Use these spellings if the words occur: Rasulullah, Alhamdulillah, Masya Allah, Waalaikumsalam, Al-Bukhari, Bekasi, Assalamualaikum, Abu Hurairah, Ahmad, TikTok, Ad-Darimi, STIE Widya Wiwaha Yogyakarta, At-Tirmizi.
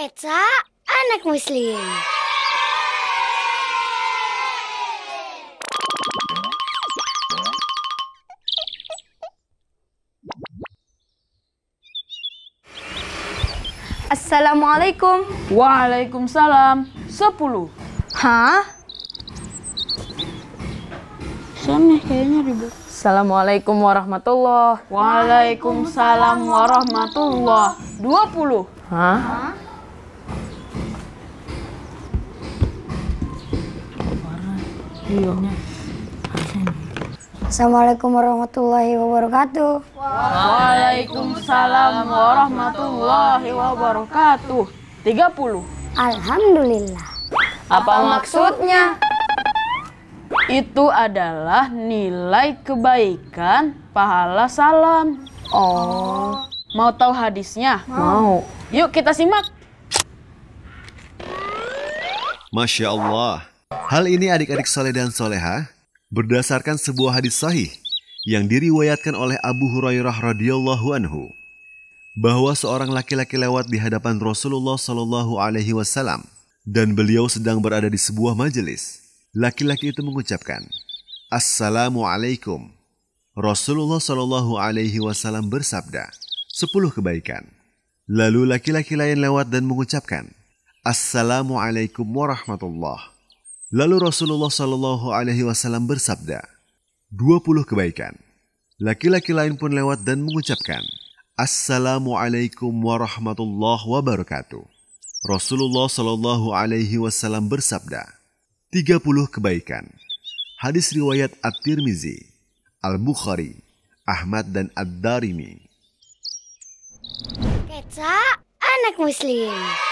Kecak Anak Muslim. Assalamualaikum. Waalaikumsalam. 10. Hah? Sama kayaknya ribut. Assalamualaikum warahmatullahi. Waalaikumsalam warahmatullahi. 20. Hah? Assalamualaikum warahmatullahi wabarakatuh. Waalaikumsalam warahmatullahi wabarakatuh. 30. Alhamdulillah. Apa maksudnya? Itu adalah nilai kebaikan, pahala salam. Oh. Mau tahu hadisnya? Mau. Yuk kita simak. Masya Allah. Hal ini adik-adik soleh dan soleha berdasarkan sebuah hadis sahih yang diriwayatkan oleh Abu Hurairah radhiyallahu anhu bahwa seorang laki-laki lewat di hadapan Rasulullah shallallahu alaihi wasallam dan beliau sedang berada di sebuah majelis. Laki-laki itu mengucapkan Assalamualaikum. Rasulullah shallallahu alaihi wasallam bersabda 10 kebaikan. Lalu laki-laki lain lewat dan mengucapkan Assalamualaikum warahmatullahi. Lalu Rasulullah Shallallahu Alaihi Wasallam bersabda, 20 kebaikan. Laki-laki lain pun lewat dan mengucapkan, Assalamualaikum warahmatullahi wabarakatuh. Rasulullah Shallallahu Alaihi Wasallam bersabda, 30 kebaikan. Hadis riwayat At-Tirmizi, Al-Bukhari, Ahmad dan Ad-Darimi. Kecak Anak Muslim.